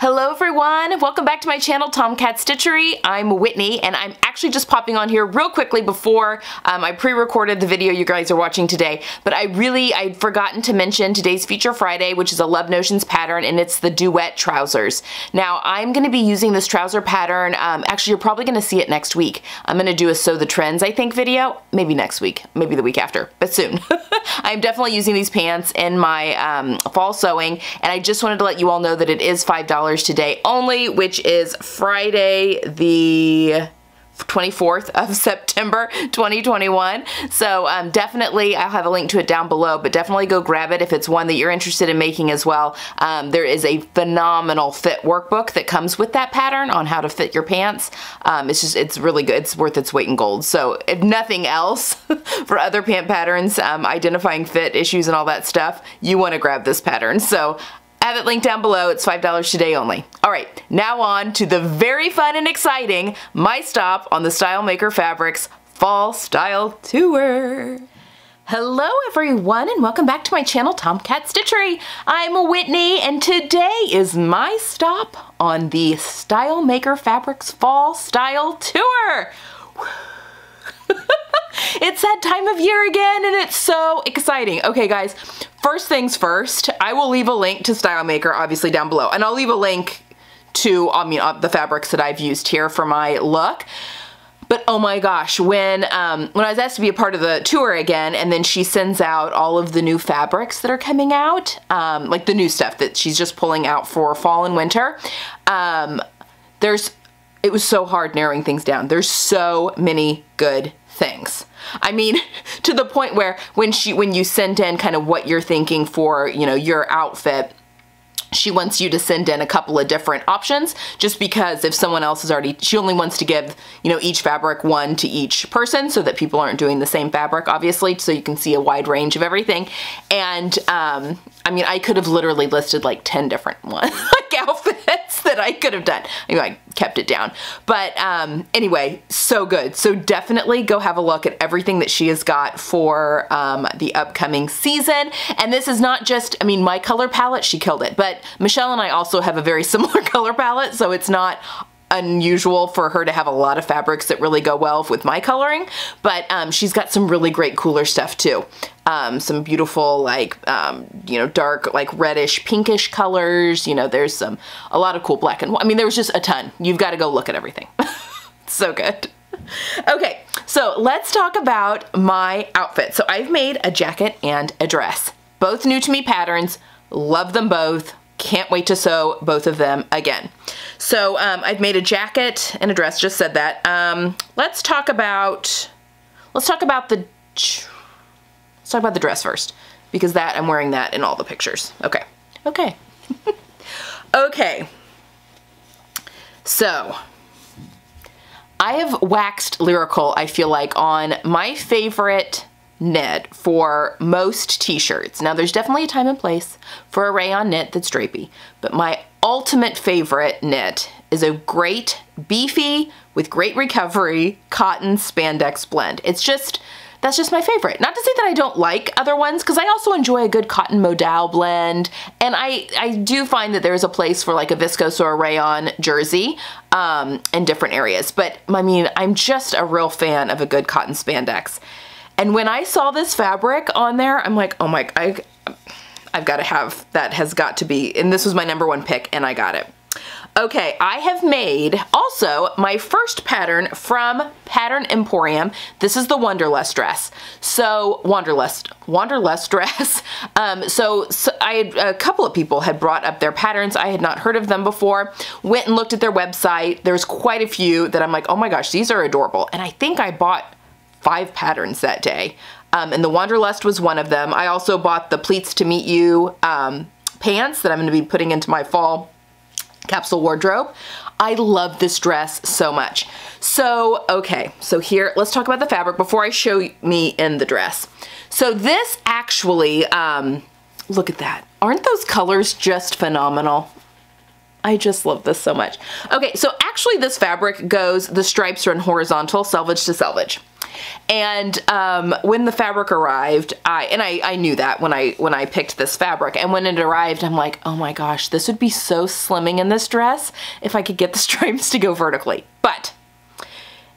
Hello everyone, welcome back to my channel, TomKat Stitchery. I'm Whitney, and I'm actually just popping on here real quickly before I pre-recorded the video you guys are watching today, but I'd forgotten to mention today's Feature Friday, which is a Love Notions pattern, and it's the Duet Trousers. Now, I'm gonna be using this trouser pattern, actually you're probably gonna see it next week. I'm gonna do a Sew the Trends, I think, video, maybe next week, maybe the week after, but soon. I'm definitely using these pants in my fall sewing, and I just wanted to let you all know that it is $5 today only, which is Friday the 24th of September 2021. So definitely, I'll have a link to it down below, but definitely go grab it if it's one that you're interested in making as well. There is a phenomenal fit workbook that comes with that pattern on how to fit your pants. It's really good. It's worth its weight in gold. So if nothing else, for other pant patterns, identifying fit issues and all that stuff, you want to grab this pattern. So I have it linked down below. It's $5 today only. All right, now on to the very fun and exciting My Stop on the StyleMaker Fabrics Fall Style Tour. Hello everyone, and welcome back to my channel, TomKat Stitchery. I'm Whitney, and today is my stop on the StyleMaker Fabrics Fall Style Tour. It's that time of year again, and it's so exciting. Okay guys, first things first, I will leave a link to StyleMaker obviously down below, and I'll leave a link to the fabrics that I've used here for my look. But oh my gosh, when I was asked to be a part of the tour again, and then she sends out all of the new fabrics that are coming out, like the new stuff that she's just pulling out for fall and winter, it was so hard narrowing things down. There's so many good things. I mean, to the point where when you send in kind of what you're thinking for, you know, your outfit, she wants you to send in a couple of different options, just because if someone else is already, she only wants to give, you know, each fabric one to each person so that people aren't doing the same fabric, obviously, so you can see a wide range of everything. And I mean, I could have literally listed like 10 different ones, like outfits that I could have done. Anyway, I kept it down. But anyway, so good. So definitely go have a look at everything that she has got for the upcoming season. And this is not just, I mean, my color palette, she killed it. But Michelle and I also have a very similar color palette, so it's not unusual for her to have a lot of fabrics that really go well with my coloring. But she's got some really great cooler stuff too. Some beautiful, like, you know, dark, like reddish, pinkish colors. You know, there's a lot of cool black and white. I mean, there was just a ton. You've got to go look at everything. It's so good. Okay, so let's talk about my outfit. So I've made a jacket and a dress, both new to me patterns. Love them both. Can't wait to sew both of them again. So I've made a jacket and a dress, just said that. Let's talk about the dress first, because that, I'm wearing that in all the pictures. Okay. Okay. Okay. So I have waxed lyrical, I feel like, on my favorite knit for most t-shirts. Now, there's definitely a time and place for a rayon knit that's drapey, but my ultimate favorite knit is a great beefy with great recovery cotton spandex blend. It's just, that's just my favorite. Not to say that I don't like other ones, because I also enjoy a good cotton modal blend, and I do find that there's a place for like a viscose or a rayon jersey in different areas. But I mean, I'm just a real fan of a good cotton spandex. And when I saw this fabric on there, I'm like, oh my, I've got to have, that has got to be, and this was my number one pick, and I got it. Okay, I have made also my first pattern from Pattern Emporium. This is the Wanderlust dress. So Wanderlust dress. So a couple of people had brought up their patterns. I had not heard of them before. Went and looked at their website. There's quite a few that I'm like, oh my gosh, these are adorable. And I think I bought 5 patterns that day. And the Wanderlust was one of them. I also bought the Pleats to Meet You pants that I'm going to be putting into my fall capsule wardrobe. I love this dress so much. So, okay, so here, let's talk about the fabric before I show me in the dress. So this actually, look at that. Aren't those colors just phenomenal? I just love this so much. Okay, so actually this fabric goes, the stripes run horizontal, selvage to selvage. And when the fabric arrived, I knew that when I picked this fabric, and when it arrived, I'm like, oh my gosh, this would be so slimming in this dress if I could get the stripes to go vertically. But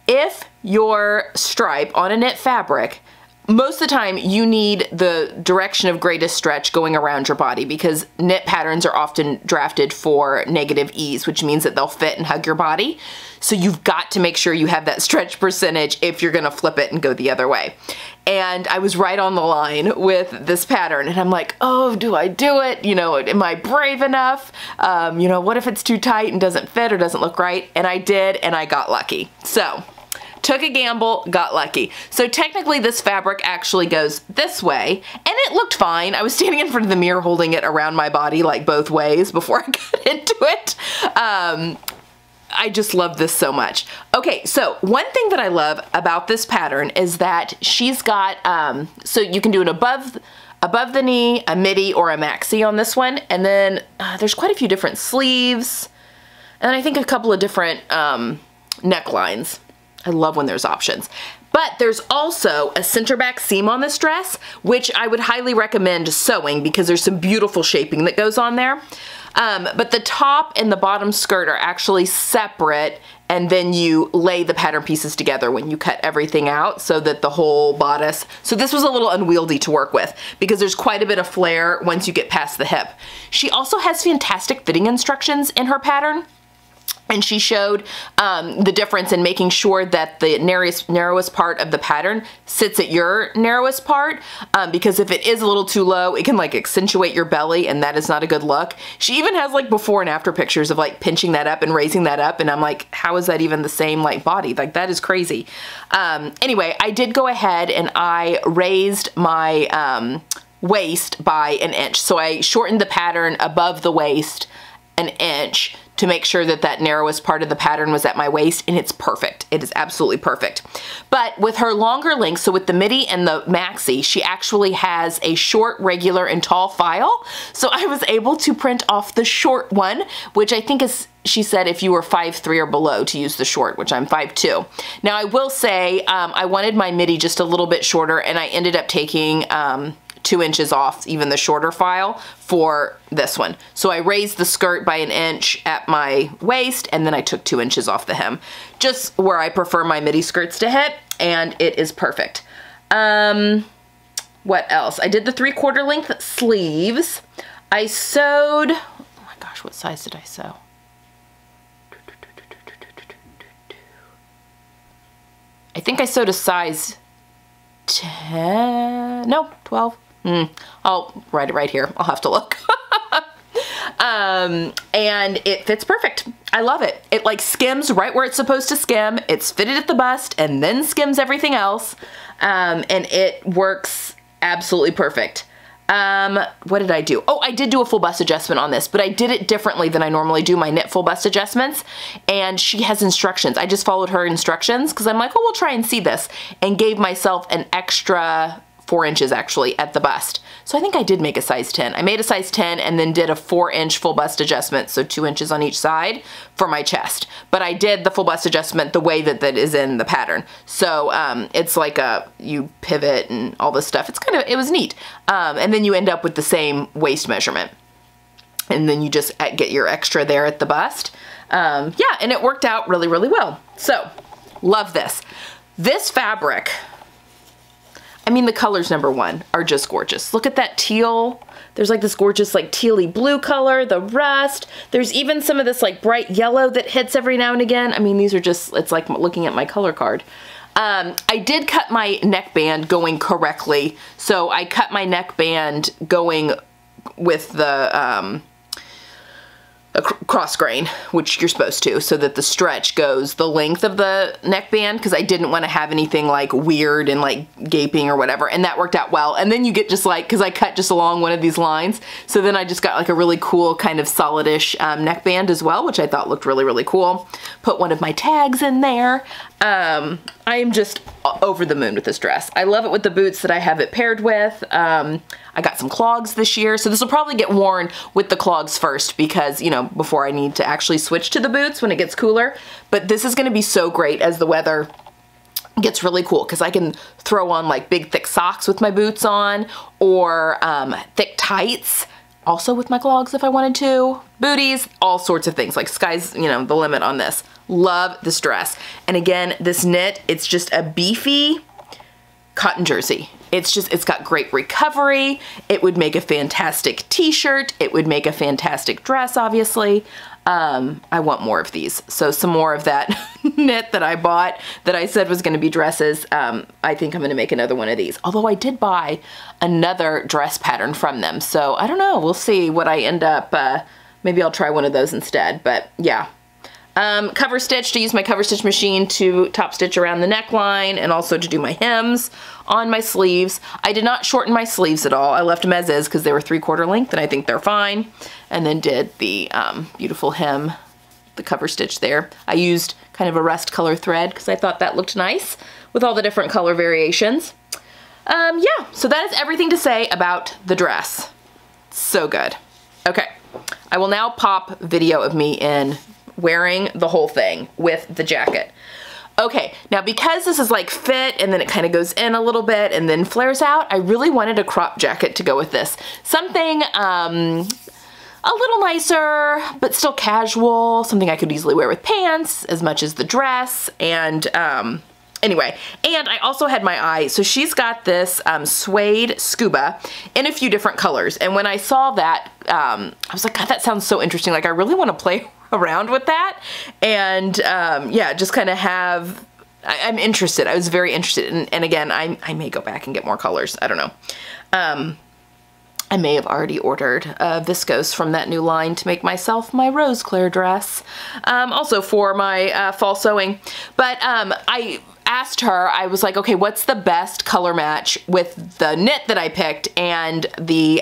if your stripe on a knit fabric, most of the time you need the direction of greatest stretch going around your body, because knit patterns are often drafted for negative ease, which means that they'll fit and hug your body. So you've got to make sure you have that stretch percentage if you're gonna flip it and go the other way. And I was right on the line with this pattern, and I'm like, oh, do I do it? You know, am I brave enough? You know, what if it's too tight and doesn't fit or doesn't look right? And I did, and I got lucky. So, took a gamble, got lucky. So technically this fabric actually goes this way, and it looked fine. I was standing in front of the mirror holding it around my body like both ways before I got into it. I just love this so much. Okay, so one thing that I love about this pattern is that she's got, so you can do an above the knee, a midi, or a maxi on this one, and then there's quite a few different sleeves, and I think a couple of different necklines. I love when there's options. But there's also a center back seam on this dress, which I would highly recommend sewing because there's some beautiful shaping that goes on there. But the top and the bottom skirt are actually separate, and then you lay the pattern pieces together when you cut everything out so that the whole bodice. So this was a little unwieldy to work with because there's quite a bit of flare once you get past the hip. She also has fantastic fitting instructions in her pattern. And she showed the difference in making sure that the narrowest part of the pattern sits at your narrowest part, because if it is a little too low, it can like accentuate your belly, and that is not a good look. She even has like before and after pictures of like pinching that up and raising that up, and I'm like, how is that even the same like body? Like that is crazy. Anyway, I did go ahead and I raised my waist by an inch. So I shortened the pattern above the waist an inch to make sure that that narrowest part of the pattern was at my waist, and it's perfect. It is absolutely perfect. But with her longer length, so with the midi and the maxi, she actually has a short, regular, and tall file. So I was able to print off the short one, which I think is, she said if you were 5'3" or below to use the short, which I'm 5'2". Now I will say, I wanted my midi just a little bit shorter, and I ended up taking 2 inches off even the shorter file for this one. So I raised the skirt by an inch at my waist, and then I took 2 inches off the hem, just where I prefer my midi skirts to hit, and it is perfect. What else? I did the 3/4 length sleeves. I sewed, oh my gosh, what size did I sew? I think I sewed a size 10, no, 12. I'll write it right here. I'll have to look. And it fits perfect. I love it. It like skims right where it's supposed to skim. It's fitted at the bust and then skims everything else. And it works absolutely perfect. What did I do? Oh, I did do a full bust adjustment on this, but I did it differently than I normally do my knit full bust adjustments, and she has instructions. I just followed her instructions because I'm like, oh, we'll try and see this, and gave myself an extra 4 inches actually at the bust. So I think I did make a size 10. I made a size 10 and then did a 4-inch full bust adjustment, so 2 inches on each side for my chest. But I did the full bust adjustment the way that that is in the pattern. So it's like a, you pivot and all this stuff. It's kind of, it was neat. And then you end up with the same waist measurement. And then you just get your extra there at the bust. Yeah, and it worked out really, really well. So, love this. This fabric, I mean, the colors, number one, are just gorgeous. Look at that teal. There's like this gorgeous like tealy blue color, the rust. There's even some of this like bright yellow that hits every now and again. I mean, these are just, it's like looking at my color card. I did cut my neckband going correctly. So I cut my neckband going with the a cross grain, which you're supposed to, so that the stretch goes the length of the neckband, because I didn't want to have anything like weird and like gaping or whatever, and that worked out well. And then you get just like, because I cut just along one of these lines, so then I just got like a really cool kind of solidish neckband as well, which I thought looked really, really cool. Put one of my tags in there. I am just over the moon with this dress. I love it with the boots that I have it paired with. I got some clogs this year, so this will probably get worn with the clogs first because, you know, before I need to actually switch to the boots when it gets cooler. But this is going to be so great as the weather gets really cool because I can throw on like big thick socks with my boots on, or thick tights also with my clogs if I wanted to, booties, all sorts of things. Like sky's, you know, the limit on this. Love this dress. And again, this knit, it's just a beefy cotton jersey. It's just, it's got great recovery. It would make a fantastic t-shirt. It would make a fantastic dress, obviously. I want more of these. So some more of that knit that I bought that I said was gonna be dresses. I think I'm gonna make another one of these. Although I did buy another dress pattern from them. So I don't know, we'll see what I end up. Maybe I'll try one of those instead, but yeah. Cover stitch, to use my cover stitch machine to top stitch around the neckline and also to do my hems on my sleeves. I did not shorten my sleeves at all. I left them as is because they were 3/4 length and I think they're fine. And then did the beautiful hem, the cover stitch there. I used kind of a rust color thread because I thought that looked nice with all the different color variations. Yeah, so that is everything to say about the dress. So good. Okay, I will now pop video of me in wearing the whole thing with the jacket. Okay, now because this is like fit and then it kind of goes in a little bit and then flares out, I really wanted a crop jacket to go with this. Something a little nicer, but still casual, something I could easily wear with pants as much as the dress. And anyway, and I also had my eye, so she's got this suede scuba in a few different colors. And when I saw that, I was like, God, that sounds so interesting. Like I really want to play around with that. And yeah, just kind of have, I'm interested. I was very interested. And again, I may go back and get more colors. I don't know. I may have already ordered viscose from that new line to make myself my Rose Claire dress. Also for my fall sewing. But I asked her, I was like, okay, what's the best color match with the knit that I picked and the,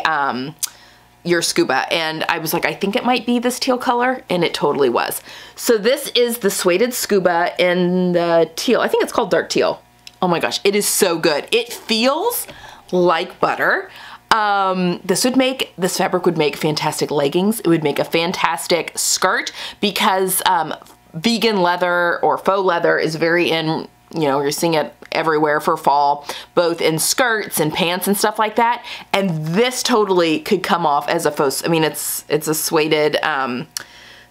your scuba? And I was like, I think it might be this teal color, and it totally was. So this is the suede scuba in the teal. I think it's called dark teal. Oh my gosh, it is so good. It feels like butter. This fabric would make fantastic leggings. It would make a fantastic skirt because vegan leather or faux leather is very in, you know, you're seeing it everywhere for fall, both in skirts and pants and stuff like that. And this totally could come off as a faux, I mean, it's a suede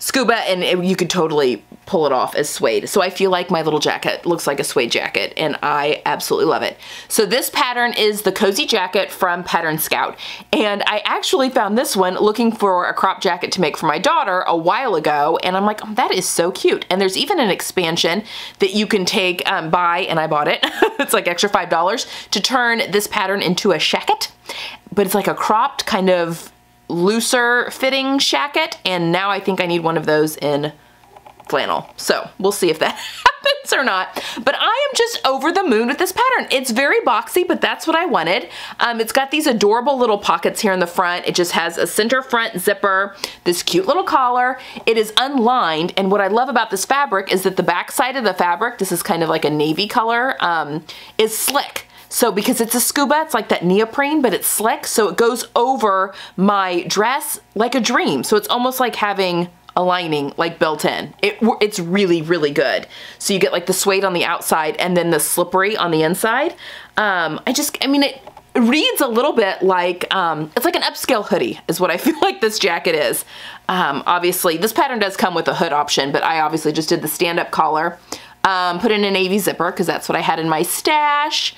scuba, and you could totally pull it off as suede. So I feel like my little jacket looks like a suede jacket, and I absolutely love it. So this pattern is the Cozy Jacket from Pattern Scout. And I actually found this one looking for a crop jacket to make for my daughter a while ago. And I'm like, oh, that is so cute. And there's even an expansion that you can take, buy, and I bought it. It's like extra $5 to turn this pattern into a shacket, but it's like a cropped kind of looser fitting jacket, and now I think I need one of those in flannel. So we'll see if that happens or not. But I am just over the moon with this pattern. It's very boxy, but that's what I wanted. It's got these adorable little pockets here in the front. It just has a center front zipper, this cute little collar. It is unlined, and what I love about this fabric is that the back side of the fabric, this is kind of like a navy color, is slick. So because it's a scuba, it's like that neoprene, but it's slick. So it goes over my dress like a dream. So it's almost like having a lining like built in. It's really, really good. So you get like the suede on the outside and then the slippery on the inside. I mean, it reads a little bit like, it's like an upscale hoodie is what I feel like this jacket is. Obviously this pattern does come with a hood option, but I obviously just did the stand up collar, put in a navy zipper cause that's what I had in my stash.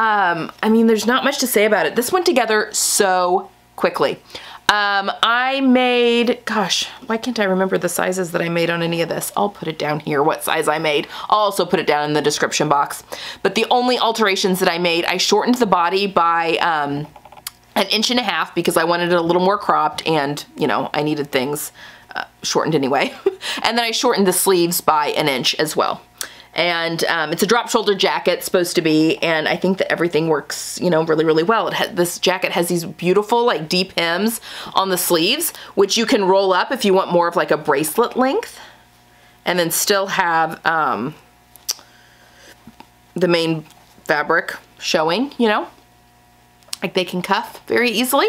I mean, there's not much to say about it. This went together so quickly. I made, gosh, why can't I remember the sizes that I made on any of this? I'll put it down here, what size I made. I'll also put it down in the description box. But the only alterations that I made, I shortened the body by, an 1.5 inches because I wanted it a little more cropped and, you know, I needed things shortened anyway. And then I shortened the sleeves by 1 inch as well. And it's a drop shoulder jacket, supposed to be, and I think that everything works, you know, really, really well. This jacket has these beautiful, like, deep hems on the sleeves, which you can roll up if you want more of, like, a bracelet length, and then still have the main fabric showing, you know? like they can cuff very easily.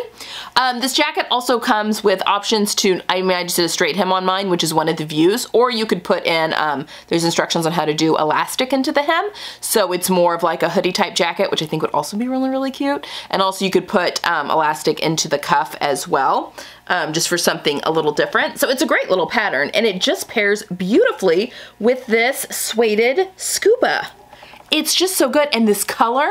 This jacket also comes with options to, I mean, I just did a straight hem on mine, which is one of the views, or you could put in, there's instructions on how to do elastic into the hem. So it's more of like a hoodie type jacket, which I think would also be really, really cute. And also you could put elastic into the cuff as well, just for something a little different. So it's a great little pattern and it just pairs beautifully with this suede scuba. It's just so good, and this color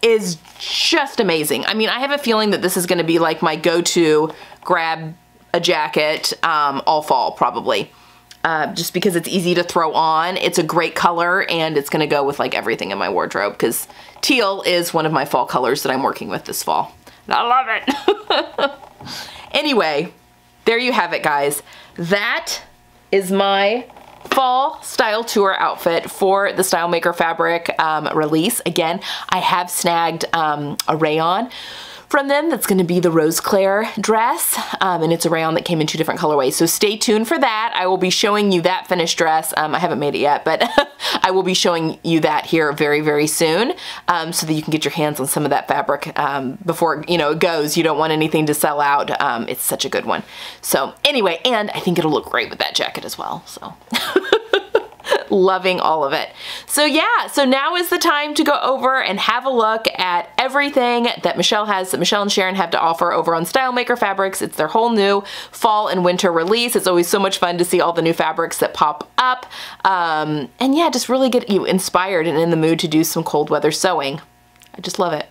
is just amazing. I mean, I have a feeling that this is gonna be like my go-to grab a jacket all fall probably, just because it's easy to throw on. It's a great color and it's gonna go with like everything in my wardrobe because teal is one of my fall colors that I'm working with this fall. And I love it. Anyway, there you have it, guys. That is my fall style tour outfit for the StyleMaker Fabric release. Again, I have snagged a rayon from them that's going to be the Rose Claire dress, and it's a rayon that came in 2 different colorways, so stay tuned for that. I will be showing you that finished dress. I haven't made it yet, but I will be showing you that here very, very soon, so that you can get your hands on some of that fabric before, you know, it goes. You don't want anything to sell out. It's such a good one. So anyway, and I think it'll look great with that jacket as well, so loving all of it. So yeah, so now is the time to go over and have a look at everything that Michelle and Sharon have to offer over on StyleMaker Fabrics. It's their whole new fall and winter release. It's always so much fun to see all the new fabrics that pop up. And yeah, just really get you inspired and in the mood to do some cold weather sewing. I just love it.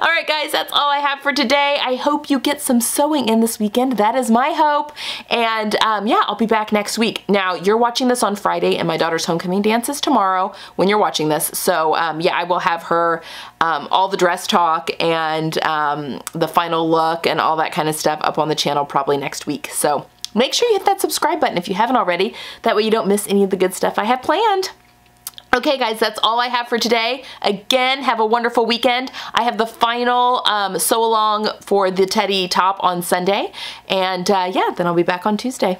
All right, guys, that's all I have for today. I hope you get some sewing in this weekend. That is my hope. And yeah, I'll be back next week. Now, you're watching this on Friday, and my daughter's homecoming dance is tomorrow when you're watching this. So yeah, I will have her all the dress talk and the final look and all that kind of stuff up on the channel probably next week. So make sure you hit that subscribe button if you haven't already. That way you don't miss any of the good stuff I have planned. Okay, guys, that's all I have for today. Again, have a wonderful weekend. I have the final sew along for the teddy top on Sunday. And yeah, then I'll be back on Tuesday.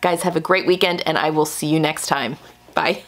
Guys, have a great weekend, and I will see you next time. Bye.